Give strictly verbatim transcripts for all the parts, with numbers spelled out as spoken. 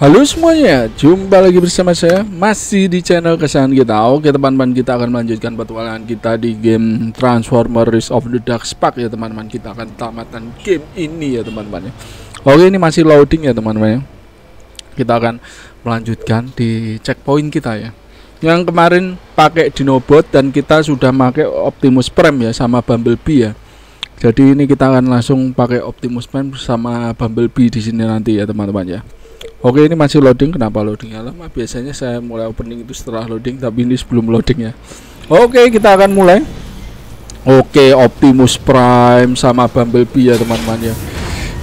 Halo semuanya, jumpa lagi bersama saya masih di channel kesayangan kita. Oke teman-teman, kita akan melanjutkan petualangan kita di game Transformers Rise of the Dark Spark ya teman-teman. Kita akan tamatan game ini ya teman-teman. Oke, ini masih loading ya teman-teman. Kita akan melanjutkan di checkpoint kita ya. Yang kemarin pakai Dinobot dan kita sudah pakai Optimus Prime ya sama Bumblebee ya. Jadi ini kita akan langsung pakai Optimus Prime sama Bumblebee di sini nanti ya teman-teman ya. Oke, ini masih loading. Kenapa loadingnya lama? Biasanya saya mulai opening itu setelah loading, tapi ini sebelum loading ya. Oke, kita akan mulai. Oke, Optimus Prime sama Bumblebee ya teman-teman ya.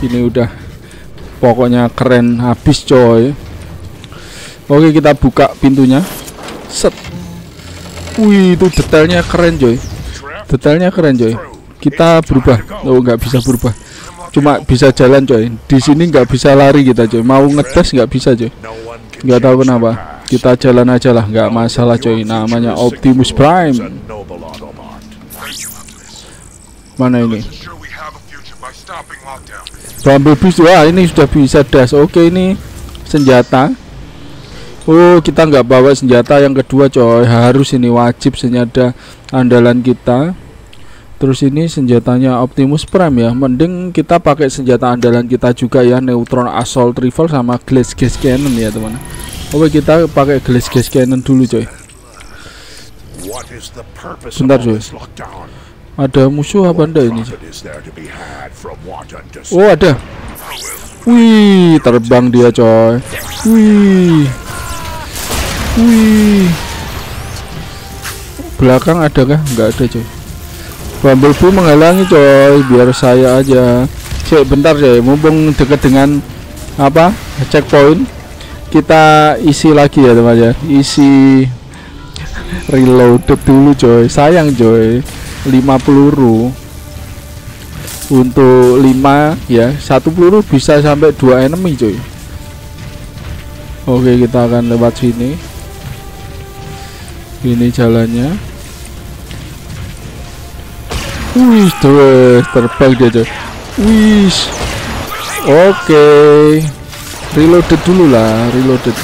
Ini udah pokoknya keren habis coy. Oke, kita buka pintunya. Set. Wih, itu detailnya keren coy. Detailnya keren coy. Kita berubah. Oh, nggak bisa berubah. Cuma bisa jalan coy. Di sini nggak bisa lari kita coy. Mau ngetes nggak bisa coy. Nggak tahu kenapa. Kita jalan aja lah, nggak masalah coy. Namanya Optimus Prime. Mana ini? Bumblebee. Wah, ini sudah bisa dash. Oke, ini senjata. Oh, kita nggak bawa senjata yang kedua coy. Harus ini wajib senjata andalan kita. Terus ini senjatanya Optimus Prime ya. Mending kita pakai senjata andalan kita juga ya, Neutron Assault Rifle sama Glitch Gas Cannon ya teman. Oke, kita pakai Glitch Gas Cannon dulu coy. Bentar coy. Ada musuh apa anda ini? Oh, ada. Wih, terbang dia coy. Wih. Wih. Belakang adakah? Enggak ada coy. Bumblebee menghalangi coy, biar saya aja. Cek bentar coy, mumpung deket dengan apa checkpoint, kita isi lagi ya teman ya. Isi reload dulu coy. Sayang coy, lima peluru untuk lima ya. Satu peluru bisa sampai dua enemy coy. Oke, kita akan lewat sini. Ini jalannya. Wih, terbang dia coy. Wih. Oke, reloaded dulu lah, reloaded.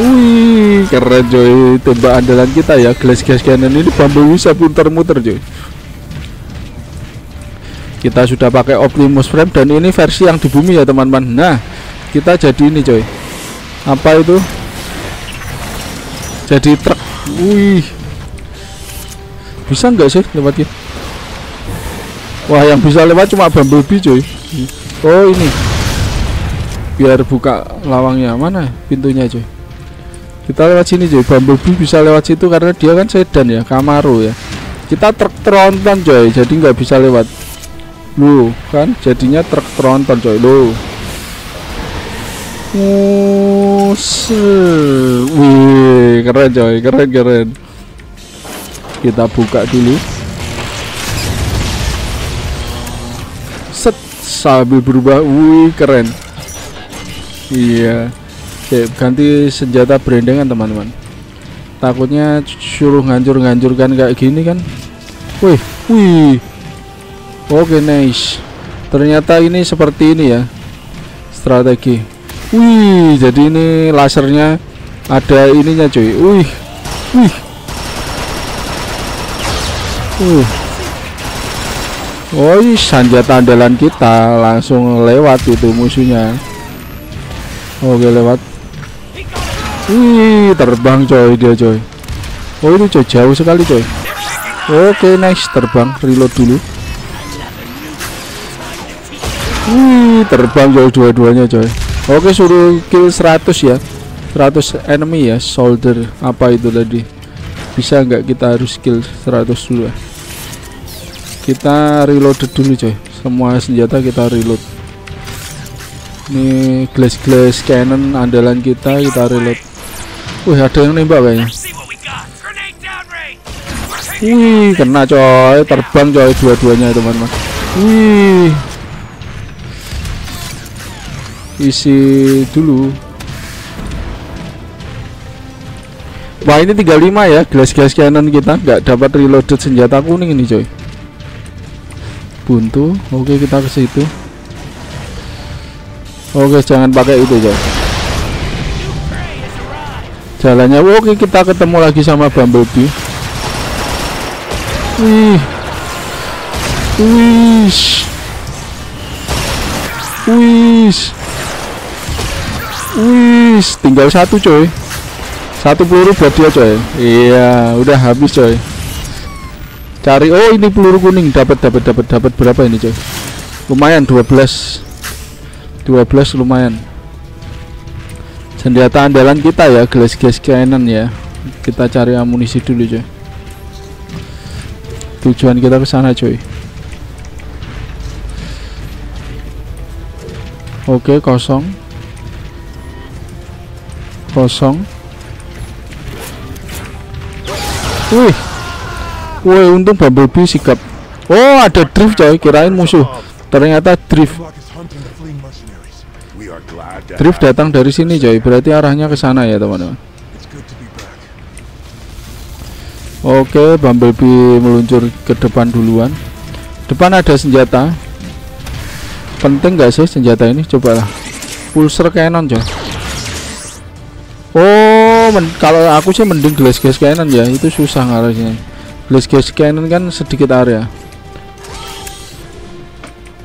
Wih, keren coy, tembak andalan kita ya, Glass Gas Cannon ini. Bumblebee bisa muter-muter coy. Kita sudah pakai Optimus Prime dan ini versi yang di bumi ya teman-teman. Nah, kita jadi ini coy. Apa itu? Jadi truk. Wih. Bisa nggak sih lewat gitu? Wah, yang bisa lewat cuma Bumblebee coy. Oh, ini biar buka lawangnya. Mana pintunya coy? Kita lewat sini coy. Bumblebee bisa lewat situ karena dia kan sedan ya, Camaro ya. Kita truk tronton coy, jadi nggak bisa lewat. Loh kan, jadinya truk tronton coy. Loh. Wih, keren coy, keren keren. Kita buka dulu. Set, sambil berubah. Wih, keren. Iya. Oke, ganti senjata berendengan teman-teman. Takutnya suruh ngancur-ngancurkan kayak gini kan. Wih, wih. Oke, nice. Ternyata ini seperti ini ya, strategi. Wih, jadi ini lasernya ada ininya cuy. Wih, wih. Uh. Oh, senjata andalan kita langsung lewat itu musuhnya. Oke, lewat. Wih, terbang coy dia coy. Oh, ini coy, jauh sekali coy. Oke, nice, terbang. Reload dulu. Wih, terbang coy dua-duanya coy. Oke, suruh kill seratus ya, seratus enemy ya, soldier. Apa itu tadi? Bisa nggak kita harus kill seratus dulu ya. Kita reloaded dulu coy. Semua senjata kita reload. Ini glass-glass cannon andalan kita, kita reload. Wih, ada yang nembak kayaknya. Wih, kena coy. Terbang coy dua-duanya teman-teman. Wih. Isi dulu. Wah, ini tiga puluh lima ya, Glass Gas Cannon kita nggak dapat reloaded senjata kuning ini coy. Buntu. Oke, kita ke situ. Oh guys, jangan pakai itu guys. Jalannya oke, kita ketemu lagi sama Bumblebee. Wih. Wih. Wih. Wih, tinggal satu coy. Satu peluru buat dia coy. Iya, udah habis coy. Cari, oh ini peluru kuning, dapat dapat dapat dapat berapa ini coy? Lumayan dua belas lumayan. Senjata andalan kita ya, Glitch Gas Cannon ya. Kita cari amunisi dulu coy. Tujuan kita ke sana coy. Oke, kosong. Kosong. Wih, wih, untung Bumblebee sikap. Oh, ada drift coy, kirain musuh. Ternyata drift. Drift datang dari sini coy, berarti arahnya ke sana ya teman-teman. Oke, Bumblebee meluncur ke depan duluan. Depan ada senjata. Penting gak sih senjata ini? Cobalah. Pulsar Cannon coy. Oh. Kalau aku sih mending Glitch Gas Cannon ya, itu susah ngarahnya. Glitch Gas Cannon kan sedikit area.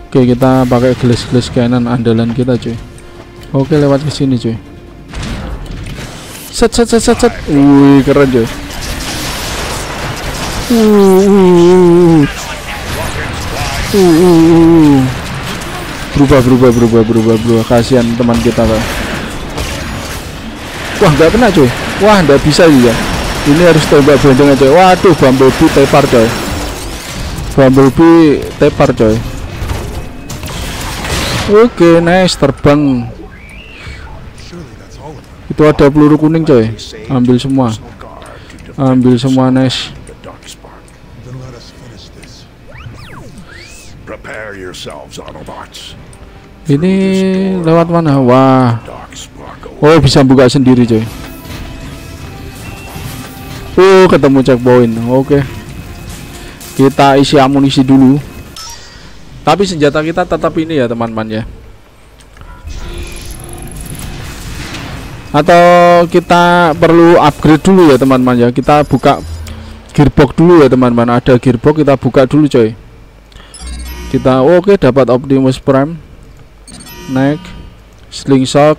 Oke, kita pakai Glitch Gas Cannon andalan kita cuy. Oke, lewat ke sini cuy. Set set set set set. Wih, keren cuy. Uh, uh, uh. Berubah berubah berubah berubah berubah. Kasihan teman kita Pak. Wah, nggak kena coy. Wah, nggak bisa juga. Ini harus tembak belonceng coy. Waduh, Bumblebee tepar coy. Bumblebee tepar coy. Oke, nice, terbang. Itu ada peluru kuning coy. Ambil semua. Ambil semua, nice. Ini lewat mana? Wah. Oh, bisa buka sendiri coy. Oh, ketemu checkpoint. Oke, kita isi amunisi dulu. Tapi senjata kita tetap ini ya teman-teman ya. Atau kita perlu upgrade dulu ya teman-teman ya. Kita buka gearbox dulu ya teman-teman. Ada gearbox, kita buka dulu coy. Kita oke, dapat Optimus Prime. Naik slingshot.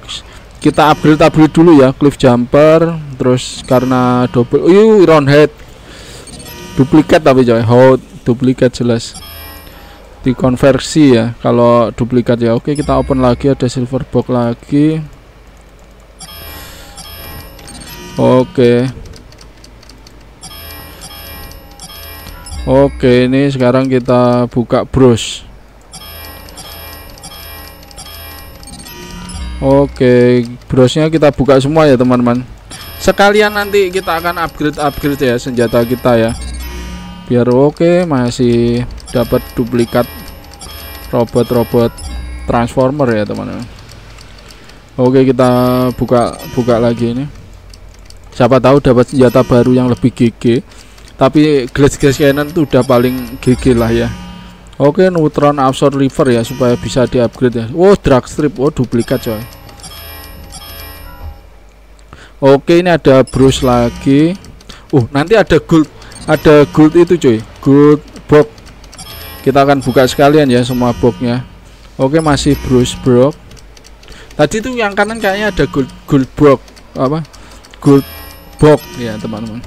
Kita upgrade-upgrade dulu ya, Cliff Jumper. Terus karena double, uh, round head. Duplikat tapi coy, hot, duplikat jelas. Dikonversi ya, kalau duplikat ya. Oke, kita open lagi, ada silver box lagi. Oke. Oke, ini sekarang kita buka bros. Oke, brosnya kita buka semua ya teman-teman. Sekalian nanti kita akan upgrade-upgrade ya senjata kita ya. Biar oke, masih dapat duplikat robot-robot Transformer ya teman-teman. Oke, kita buka-buka lagi ini. Siapa tahu dapat senjata baru yang lebih G G. Tapi Glitch Gas Cannon itu udah paling G G lah ya. Oke, Neutron Assault Rifle ya, supaya bisa diupgrade ya. Wow, Drag Strip, oh duplikat coy. Oke, ini ada bros lagi. Uh, nanti ada gold, ada gold itu coy, gold box. Kita akan buka sekalian ya semua boxnya. Oke, masih bros box. Tadi tuh yang kanan kayaknya ada gold gold box apa? Gold box ya teman-teman.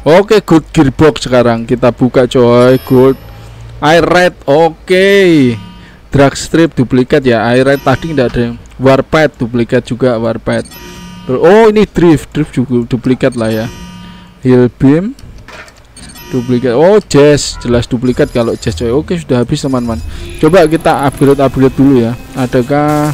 Oke, good gearbox sekarang kita buka coy. Gold air red. Oke, Drag Strip duplikat ya. Air red tadi tidak ada. Warped duplikat juga, warped. Oh, ini drift, drift juga duplikat lah ya. Heel beam duplikat. Oh, jazz jelas duplikat kalau jazz coy. Oke, sudah habis teman-teman. Coba kita upgrade upgrade dulu ya. Adakah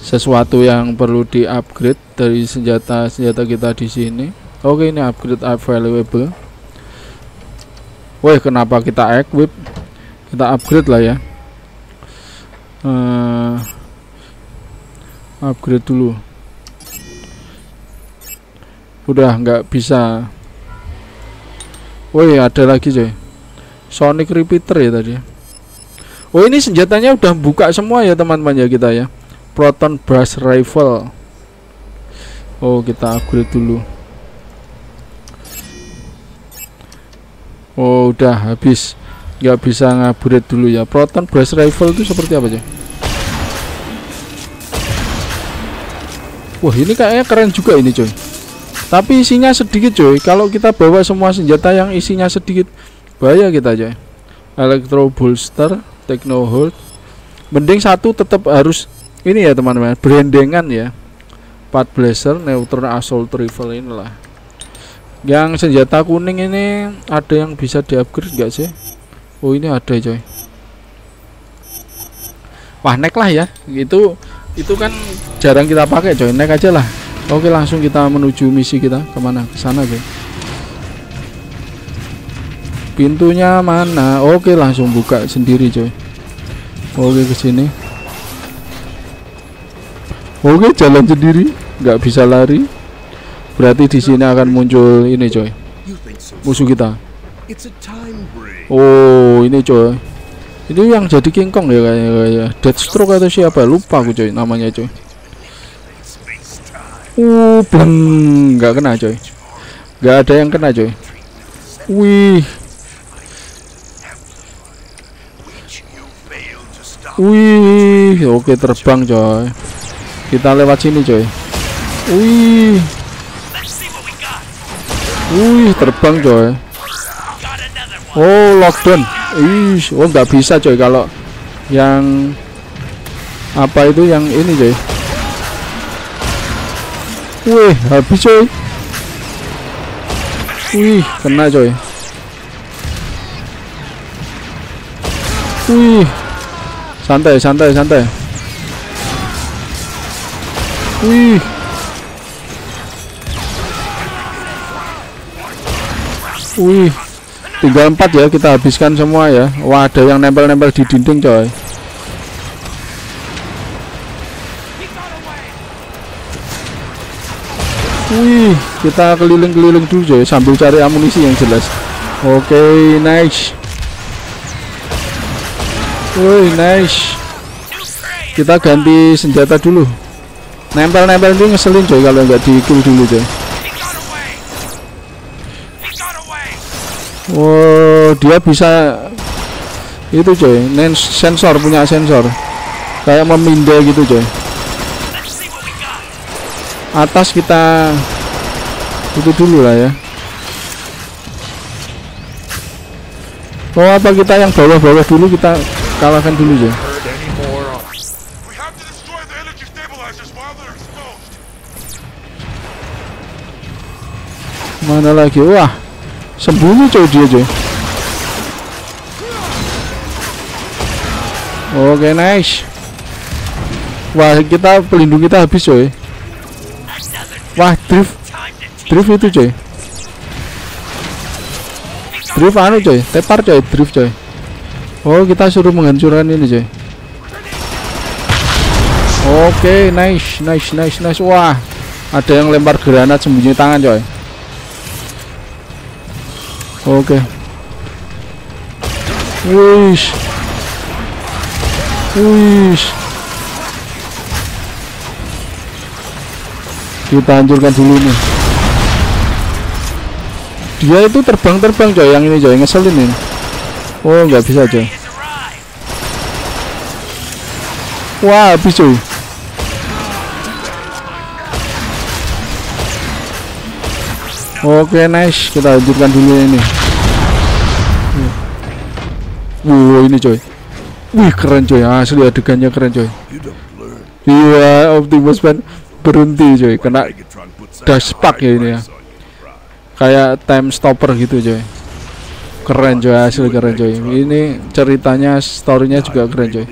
sesuatu yang perlu di upgrade dari senjata senjata kita di sini? Oke, ini upgrade available. Woi, kenapa kita equip? Kita upgrade lah ya. Uh, upgrade dulu. Udah nggak bisa. Woi, ada lagi coy. Sonic Repeater ya tadi. Oh, ini senjatanya udah buka semua ya teman-teman ya kita ya. Proton Burst Rifle. Oh, kita upgrade dulu. Oh, udah habis. Nggak bisa ngupgrade dulu ya. Proton Burst Rifle itu seperti apa sih? Wah, ini kayaknya keren juga ini coy. Tapi isinya sedikit coy. Kalau kita bawa semua senjata yang isinya sedikit, bahaya kita coy. Electro Bolster, Techno Hold. Mending satu tetap harus ini ya teman-teman, berendengan ya. Pat Blaster, Neutron Assault Rifle inilah. Yang senjata kuning ini ada yang bisa diupgrade enggak sih? Oh, ini ada coy. Wah, nek lah ya. Itu itu kan jarang kita pakai coy. Nek aja lah. Oke, langsung kita menuju misi kita. Kemana? Ke sana coy. Pintunya mana? Oke, langsung buka sendiri coy. Oke, ke sini. Oke, jalan sendiri, nggak bisa lari. Berarti di sini akan muncul ini coy, musuh kita. Oh, ini coy. Ini yang jadi King Kong ya kayaknya, kayaknya. Deathstroke atau siapa? Lupa aku coy namanya coy. Uh, bleng, nggak kena coy. Nggak ada yang kena coy. Wih, wih, oke terbang coy. Kita lewat sini coy. Wih, wih, terbang coy. Oh, lockdown. Ih, oh nggak bisa coy kalau yang apa itu yang ini coy. Wih, habis coy. Wih, kena coy. Wih, santai, santai, santai. Wih, wih, tinggal empat ya, kita habiskan semua ya. Wah, ada yang nempel-nempel di dinding coy. Wih, kita keliling-keliling dulu coy sambil cari amunisi yang jelas. Oke, okay, nice. Wih, nice. Kita ganti senjata dulu. Nempel-nempel itu ngeselin coy kalau nggak di-kill dulu coy. Wow, dia bisa itu coy, sensor, punya sensor kayak memindai gitu coy. Atas kita itu dulu lah ya. Oh, apa kita yang bawah-bawah dulu kita kalahkan dulu ya. Mana lagi? Wah, sembunyi coy dia coy. Oke, nice. Wah, kita pelindung kita habis coy. Wah, drift, drift itu coy. Drift anu coy, tepar coy, drift coy. Oh, kita suruh menghancurkan ini coy. Oke, nice, nice, nice, nice. Wah, ada yang lempar granat sembunyi tangan coy. Oke. Wih, wih, kita hancurkan dulu nih. Dia itu terbang-terbang coy, yang ini coy, ngeselin ini. Oh, nggak bisa coy. Wah, habis coy. Oke, nice, kita hancurkan dulu ini. Wow, ini coy. Wih, keren coy, asli adegannya keren coy. Iya, Optimus Prime berhenti coy, kena dash spark ya ini ya, kayak time stopper gitu coy. Keren coy, hasil keren coy. Ini ceritanya, storynya juga keren coy.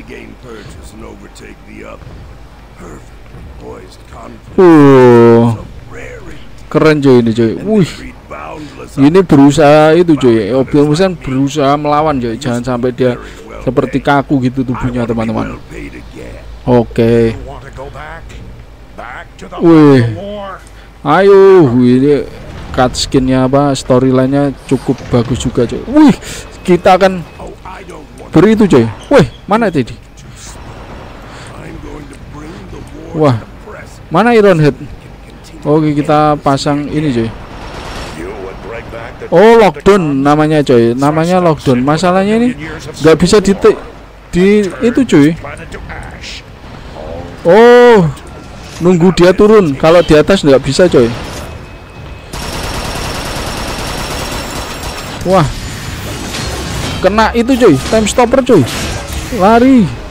Uh, keren coy ini coy. Wih, ini berusaha itu coy, Optimus kan berusaha melawan coy, jangan sampai dia seperti kaku gitu tubuhnya teman-teman. Oke, okay. Wih, ayo, ini cut skinnya apa, storylinenya cukup bagus juga coy. Wih, kita akan baru itu coy. Wih, mana tadi? Wah, mana Iron Head? Oke, kita pasang ini coy. Oh, Lockdown namanya coy, namanya Lockdown. Masalahnya ini nggak bisa di di itu coy. Oh, nunggu dia turun. Kalau di atas nggak bisa coy. Wah, kena itu coy, time stopper coy. Lari.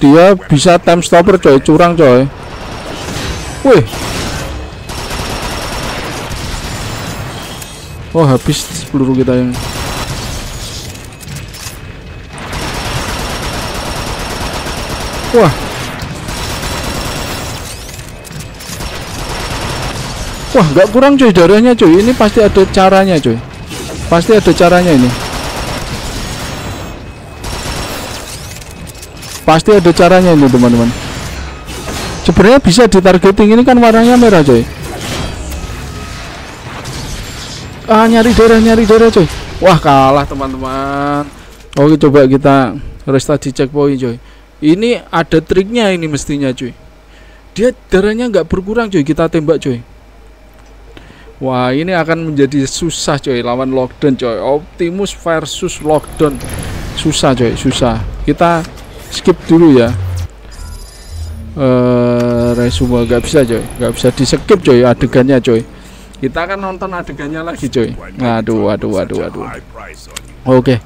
Dia bisa time stopper coy, curang coy. Wih. Oh, habis peluru kita yang. Wah. Wah, nggak kurang coy darahnya coy. Ini pasti ada caranya coy. Pasti ada caranya ini. Pasti ada caranya ini teman-teman. Sebenarnya bisa ditargeting, ini kan warnanya merah coy. Ah, nyari darah, nyari darah coy. Wah, kalah teman-teman. Oke, coba kita restart di checkpoint coy. Ini ada triknya ini mestinya coy. Dia darahnya nggak berkurang coy, kita tembak coy. Wah, ini akan menjadi susah coy, lawan Lockdown coy. Optimus versus Lockdown. Susah coy, susah. Kita skip dulu ya. Eh, resume nggak bisa coy, nggak bisa di skip coy adegannya coy. Kita akan nonton adegannya lagi coy. Aduh, aduh, aduh, aduh. Oke, okay.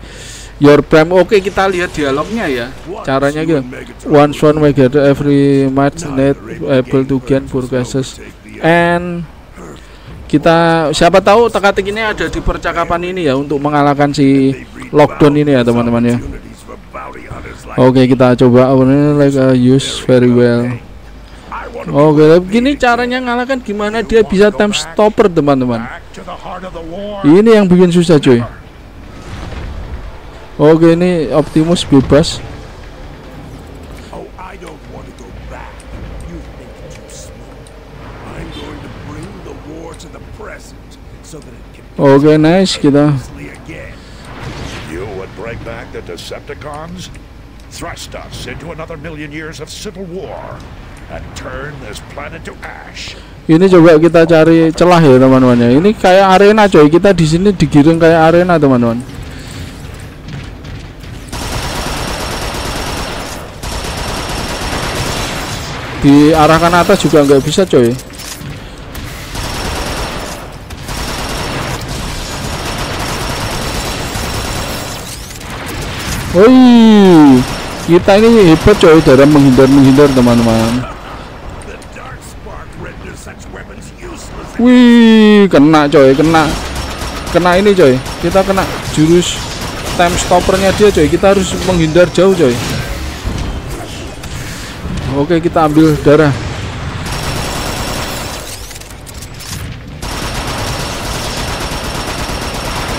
Your Prime. Oke, okay, kita lihat dialognya ya. Caranya gitu. One one together every match net able to gain four cases and kita siapa tahu teka-teki ini ada di percakapan ini ya untuk mengalahkan si Lockdown ini ya teman-teman ya. Oke, okay, kita coba awalnya like uh, use very well. Oke, okay, begini caranya ngalahkan, gimana dia bisa time stopper teman-teman. Ini yang bikin susah coy. Oke, okay, ini Optimus bebas. Oke, okay, nice kita. Thrust us into another million years of civil war and turn this planet to ash. Ini coba kita cari celah ya teman-teman ya. Ini kayak arena coy. Kita di sini digiring kayak arena teman-teman. Diarahkan atas juga nggak bisa coy. Woi, kita ini hebat coy dalam menghindar-menghindar teman-teman. Wih, kena coy, kena. Kena ini coy. Kita kena jurus time stoppernya dia coy. Kita harus menghindar jauh coy. Oke, kita ambil darah.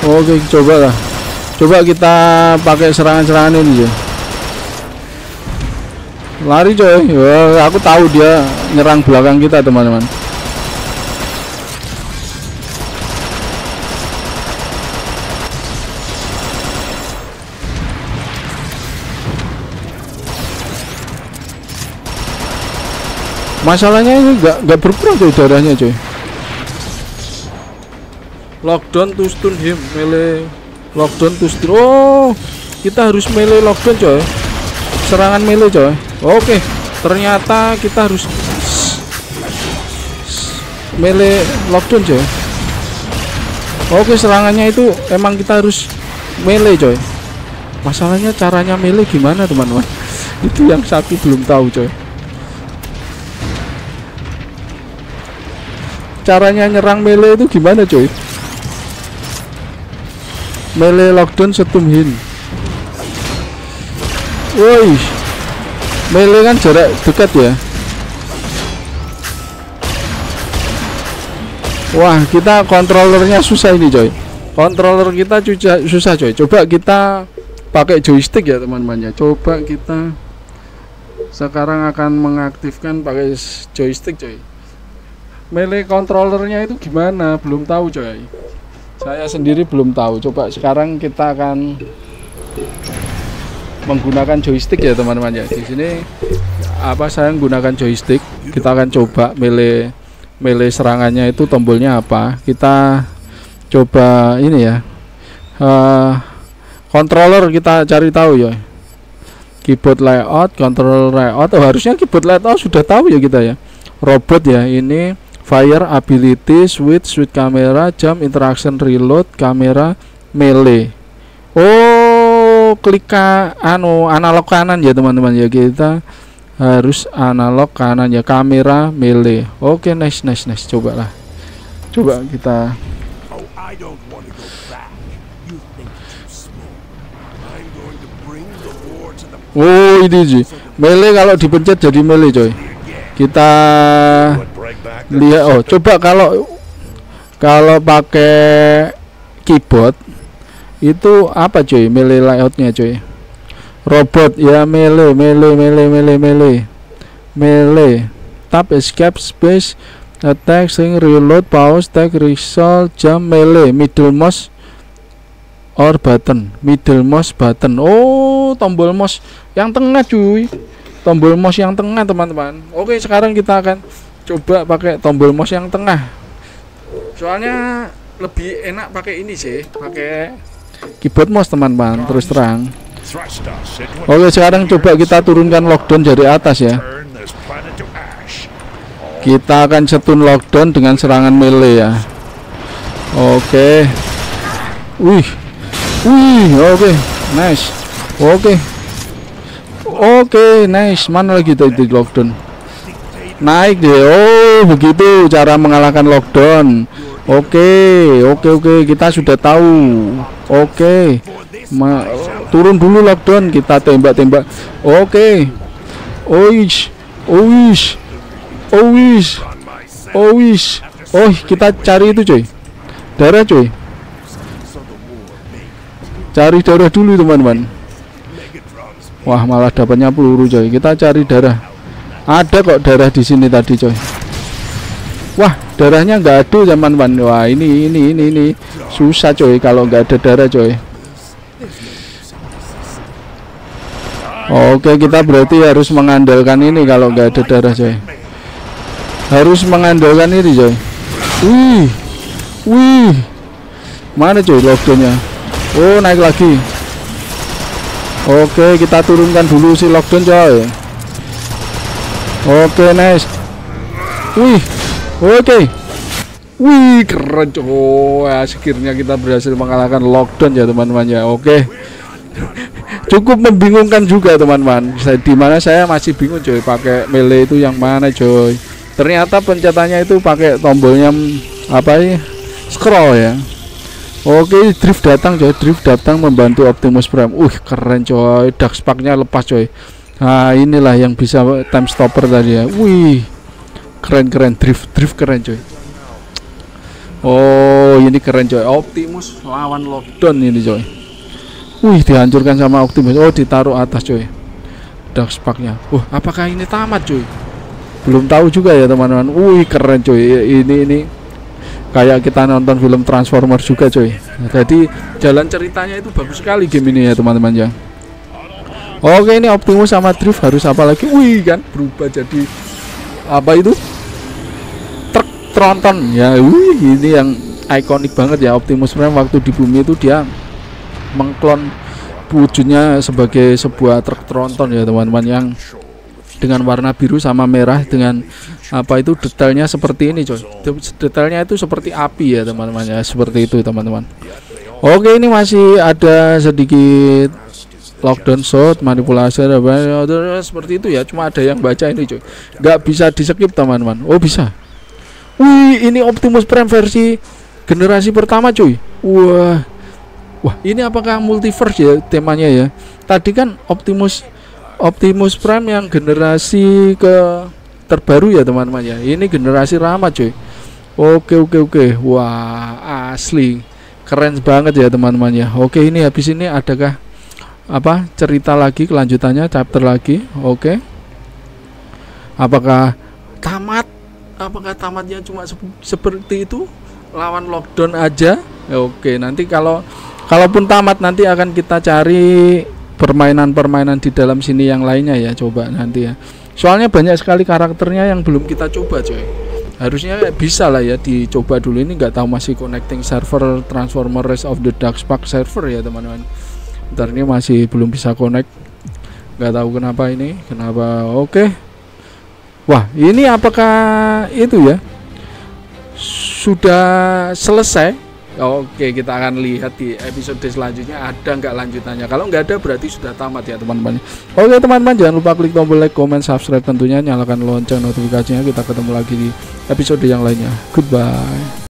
Oke, coba lah. Coba kita pakai serangan-serangan ini ya. Lari coy. Wah, aku tahu dia nyerang belakang kita teman-teman. Masalahnya ini nggak nggak berkurang coy darahnya coy. Lockdown to stun him melee. Lockdown to stun. Oh, kita harus melee Lockdown coy. Serangan melee coy. Oke, ternyata kita harus melee Lockdown coy. Oke, serangannya itu emang kita harus melee coy. Masalahnya caranya melee gimana teman-teman? Itu yang satu belum tahu coy. Caranya nyerang melee itu gimana coy? Melee Lockdown setumhin. Woi, melee kan jarak dekat ya. Wah, kita kontrolernya susah ini coy. Kontroler kita susah coy. Coba kita pakai joystick ya teman-teman ya. Coba kita sekarang akan mengaktifkan pakai joystick, coy. Melee controllernya itu gimana belum tahu, coy. Saya sendiri belum tahu. Coba sekarang kita akan menggunakan joystick ya teman-teman ya. Di sini apa saya menggunakan joystick. Kita akan coba melee melee serangannya itu tombolnya apa. Kita coba ini ya. Controller uh, kita cari tahu ya. Keyboard layout, controller layout. Oh, harusnya keyboard layout sudah tahu ya kita ya. Robot ya, ini fire ability, switch, switch kamera, jump, interaction, reload, kamera, melee. Oh, klik anu analog kanan ya teman-teman ya, kita harus analog kanan ya, kamera, melee. Oke, okay, nice nice nice. Cobalah. Coba kita. Oh, I don't want to go back. You think you're small. I'm going to bring the war to the... Oh, ini melee kalau dipencet jadi melee, coy. Kita lihat. Oh, coba kalau kalau pakai keyboard itu apa, cuy? Melee layoutnya, cuy. Robot ya, melee melee melee melee melee melee. Tap escape space, attack, sing, reload, pause, tag, resolve, jump, melee, middle mouse or button, middle mouse button. Oh, tombol mouse yang tengah, cuy. Tombol mouse yang tengah teman-teman. Oke, sekarang kita akan coba pakai tombol mouse yang tengah. Soalnya lebih enak pakai ini sih, pakai keyboard mouse teman-teman. Terus terang. Oke, sekarang coba kita turunkan lockdown dari atas ya. Kita akan setun lockdown dengan serangan melee ya. Oke. Wih, wih, oke, nice. Oke. Oke, okay, nice. Mana lagi tadi lockdown? Naik deh. Oh, begitu cara mengalahkan lockdown. Oke, okay, oke, okay, oke. Okay. Kita sudah tahu. Oke, okay. Turun dulu lockdown. Kita tembak-tembak. Oke. Okay. Oish, oish, oish, oish. Oh, kita cari itu, coy. Darah, coy. Cari darah dulu, teman-teman. Wah, malah dapatnya peluru, coy. Kita cari darah. Ada kok darah di sini tadi, coy. Wah, darahnya nggak ada zaman ban. Wah, ini ini ini ini susah, coy, kalau nggak ada darah, coy. Oke, kita berarti harus mengandalkan ini kalau nggak ada darah, coy. Harus mengandalkan ini, coy. Wih, wih, mana, coy, lockdownnya? Oh, naik lagi. Oke, kita turunkan dulu si lockdown, coy. Oke, nice. Wih, oke. Wih, keren, coy. Akhirnya kita berhasil mengalahkan lockdown ya teman-teman ya. Oke. Cukup membingungkan juga teman-teman. Saya dimana saya masih bingung, coy, pakai melee itu yang mana, coy. Ternyata pencetannya itu pakai tombolnya apa ya? Scroll ya. Oke, Drift datang, coy. Drift datang membantu Optimus Prime. Uh, keren, coy. Dark Spark-nya lepas, coy. Nah, inilah yang bisa time stopper tadi ya. Wih, keren-keren. Drift, Drift keren, coy. Oh, ini keren, coy. Optimus lawan lockdown ini, coy. Wih, dihancurkan sama Optimus. Oh, ditaruh atas, coy. Dark Spark-nya. Wah, uh, apakah ini tamat, coy? Belum tahu juga ya, teman-teman. Wih, keren, coy. Ini ini kayak kita nonton film Transformers juga, coy. Jadi jalan ceritanya itu bagus sekali game ini ya teman-teman ya. Oke, ini Optimus sama Drift harus apa lagi? Wih, kan berubah jadi apa itu? Truk tronton ya. Wih, ini yang ikonik banget ya. Optimus Prime waktu di bumi itu dia mengklon wujudnya sebagai sebuah truk tronton ya teman-teman yang dengan warna biru sama merah dengan apa itu detailnya seperti ini, coy. Detailnya itu seperti api ya teman-teman ya, seperti itu teman-teman. Oke, ini masih ada sedikit lockdown shot, manipulasi seperti itu ya, cuma ada yang baca ini, coy. Nggak bisa di skip teman-teman. Oh, bisa. Wih, ini Optimus Prime versi generasi pertama, coy. Wah, wah, ini apakah multiverse ya temanya ya? Tadi kan Optimus Optimus Prime yang generasi ke terbaru ya teman-teman ya. Ini generasi lama, coy. Oke, oke, oke. Wah, asli keren banget ya teman-teman ya. Oke, ini habis ini adakah apa cerita lagi kelanjutannya, chapter lagi? Oke. Apakah tamat? Apakah tamatnya cuma se seperti itu? Lawan Lockdown aja. Ya, oke, nanti kalau kalaupun tamat nanti akan kita cari permainan-permainan di dalam sini yang lainnya ya, coba nanti ya. Soalnya banyak sekali karakternya yang belum kita coba, coy. Harusnya bisa lah ya dicoba dulu, ini nggak tahu masih connecting server Transformers Rise of the Dark Spark server ya, teman-teman. Ntar ini masih belum bisa connect. Nggak tahu kenapa ini. Kenapa? Oke. Wah, ini apakah itu ya? Sudah selesai. Oke, kita akan lihat di episode selanjutnya ada nggak lanjutannya. Kalau nggak ada berarti sudah tamat ya, teman-teman. Oke teman-teman, jangan lupa klik tombol like, comment, subscribe tentunya, nyalakan lonceng notifikasinya. Kita ketemu lagi di episode yang lainnya. Goodbye.